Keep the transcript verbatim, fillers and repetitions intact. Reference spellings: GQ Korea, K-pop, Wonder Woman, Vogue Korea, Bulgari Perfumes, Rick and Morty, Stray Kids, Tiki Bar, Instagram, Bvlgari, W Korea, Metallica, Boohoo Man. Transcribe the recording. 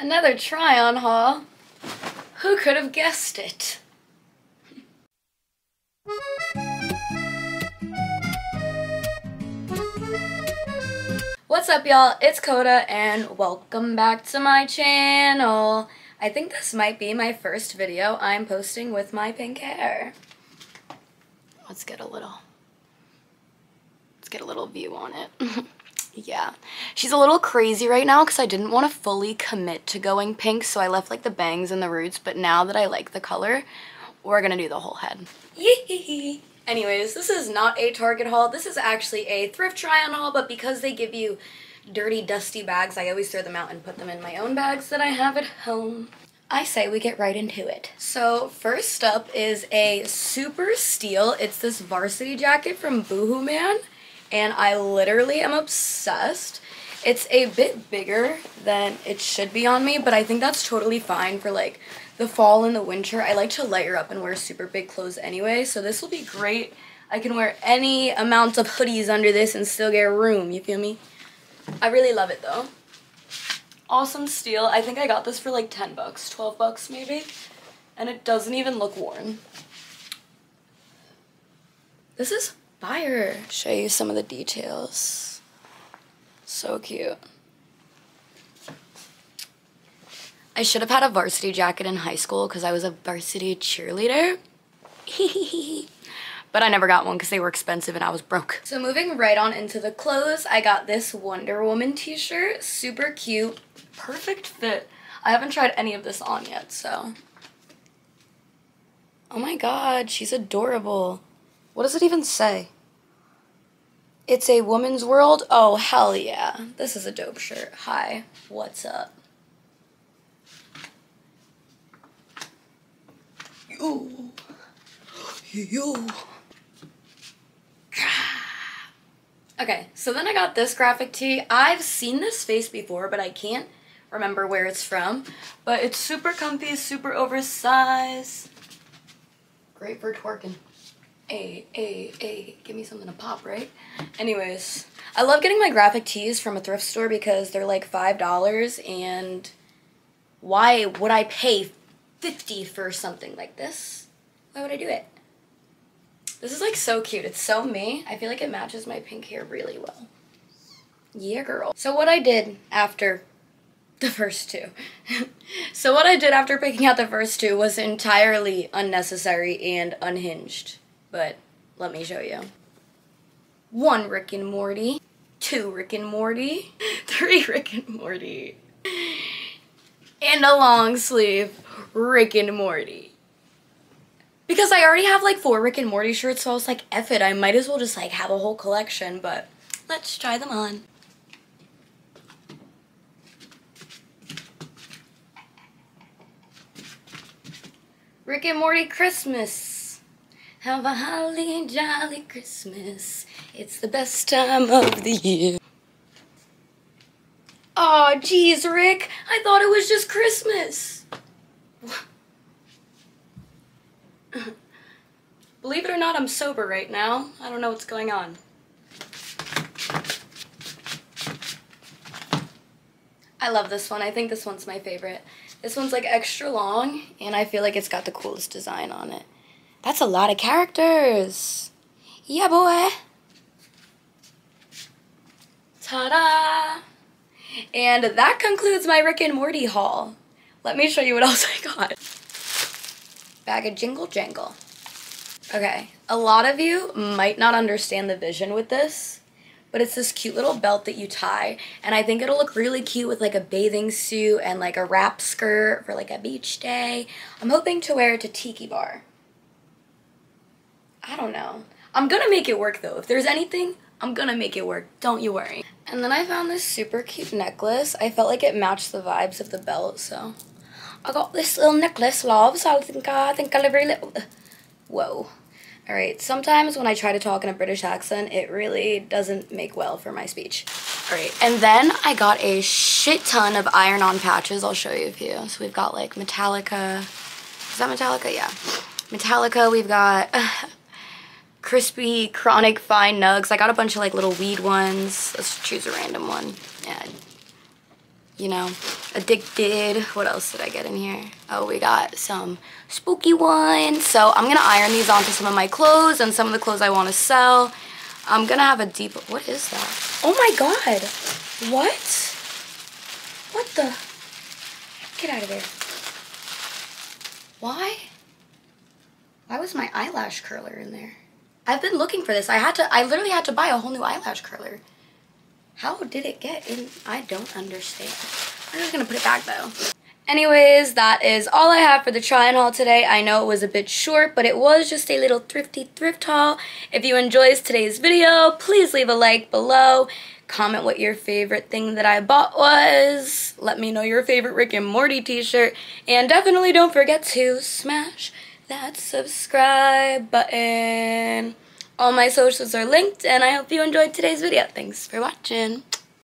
Another try-on haul. Who could have guessed it? What's up, y'all? It's Coda, and welcome back to my channel. I think this might be my first video I'm posting with my pink hair. Let's get a little... Let's get a little view on it. Yeah. She's a little crazy right now because I didn't want to fully commit to going pink, so I left like the bangs and the roots, but now that I like the color, we're gonna do the whole head. Yee! Anyways, this is not a Target haul. This is actually a thrift try-on haul, but because they give you dirty, dusty bags, I always throw them out and put them in my own bags that I have at home. I say we get right into it. So first up is a super steal. It's this varsity jacket from Boohoo Man, and I literally am obsessed. It's a bit bigger than it should be on me, but I think that's totally fine for like the fall and the winter. I like to layer up and wear super big clothes anyway, so this will be great. I can wear any amount of hoodies under this and still get room, you feel me? I really love it though. Awesome steal. I think I got this for like ten bucks, twelve bucks maybe, and it doesn't even look worn. This is fire. Show you some of the details. So cute. I should have had a varsity jacket in high school because I was a varsity cheerleader. But I never got one because they were expensive and I was broke. So moving right on into the clothes, I got this Wonder Woman t-shirt. Super cute. Perfect fit. I haven't tried any of this on yet, so. Oh my god, she's adorable. What does it even say? It's a woman's world? Oh, hell yeah. This is a dope shirt. Hi, what's up? Yo. Yo. Okay, so then I got this graphic tee. I've seen this face before, but I can't remember where it's from. But it's super comfy, super oversized. Great for twerking. Ay, ay, ay, give me something to pop, right? Anyways, I love getting my graphic tees from a thrift store because they're like five dollars, and why would I pay fifty dollars for something like this? Why would I do it? This is like so cute. It's so me. I feel like it matches my pink hair really well. Yeah, girl. So what I did after the first two. So what I did after picking out the first two was entirely unnecessary and unhinged. But let me show you. One Rick and Morty, two Rick and Morty, three Rick and Morty, and a long sleeve Rick and Morty. Because I already have like four Rick and Morty shirts, so I was like, F it, I might as well just like have a whole collection, but let's try them on. Rick and Morty Christmas. Have a holly jolly Christmas. It's the best time of the year. Aw, oh, geez, Rick. I thought it was just Christmas. Believe it or not, I'm sober right now. I don't know what's going on. I love this one. I think this one's my favorite. This one's like extra long, and I feel like it's got the coolest design on it. That's a lot of characters. Yeah, boy. Ta-da! And that concludes my Rick and Morty haul. Let me show you what else I got. Bag of jingle jangle. Okay, a lot of you might not understand the vision with this, but it's this cute little belt that you tie, and I think it'll look really cute with like a bathing suit and like a wrap skirt for like a beach day. I'm hoping to wear it to Tiki Bar. I don't know. I'm gonna make it work though. If there's anything, I'm gonna make it work. Don't you worry. And then I found this super cute necklace. I felt like it matched the vibes of the belt, so I got this little necklace, love. So I think I think I live very little. Whoa. All right. Sometimes when I try to talk in a British accent, it really doesn't make well for my speech. All right. And then I got a shit ton of iron-on patches. I'll show you a few. So we've got like Metallica. Is that Metallica? Yeah. Metallica. We've got. Crispy, Chronic, Fine Nugs. I got a bunch of like little weed ones. Let's choose a random one. Yeah. you know, addicted. What else did I get in here? Oh, we got some spooky ones. So I'm gonna iron these onto some of my clothes and some of the clothes I wanna sell. I'm gonna have a deep, what is that? Oh my God, what? What the, get out of there. Why? Why was my eyelash curler in there? I've been looking for this. I had to, I literally had to buy a whole new eyelash curler. How did it get in? I don't understand. I'm just gonna put it back though. Anyways, that is all I have for the try-on haul today. I know it was a bit short, but it was just a little thrifty thrift haul. If you enjoyed today's video, please leave a like below. Comment what your favorite thing that I bought was. Let me know your favorite Rick and Morty t-shirt. And definitely don't forget to smash that subscribe button. All my socials are linked, and I hope you enjoyed today's video. Thanks for watching.